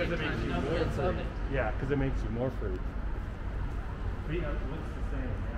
Because it makes you more fruit. Yeah, because it makes you more fruit. It looks the same, yeah.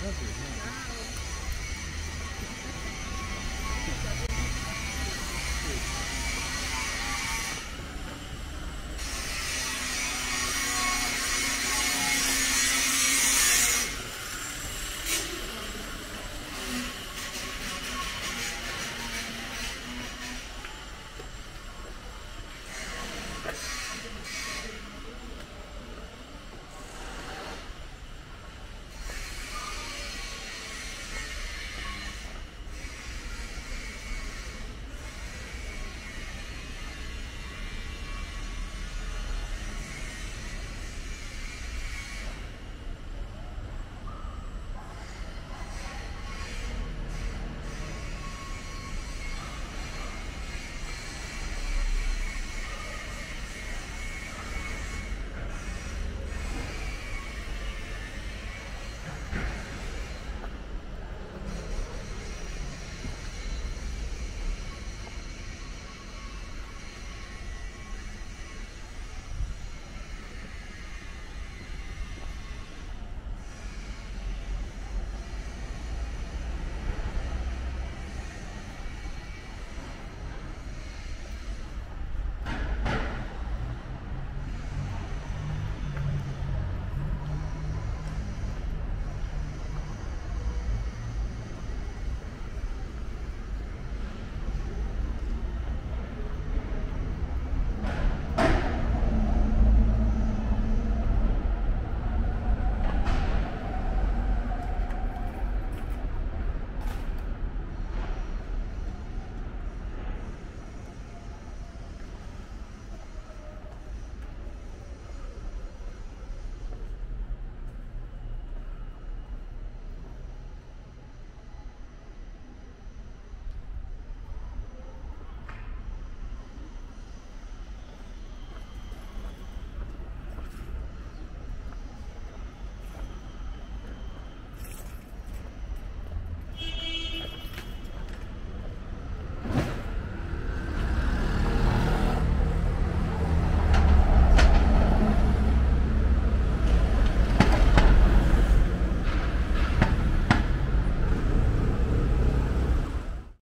Gracias.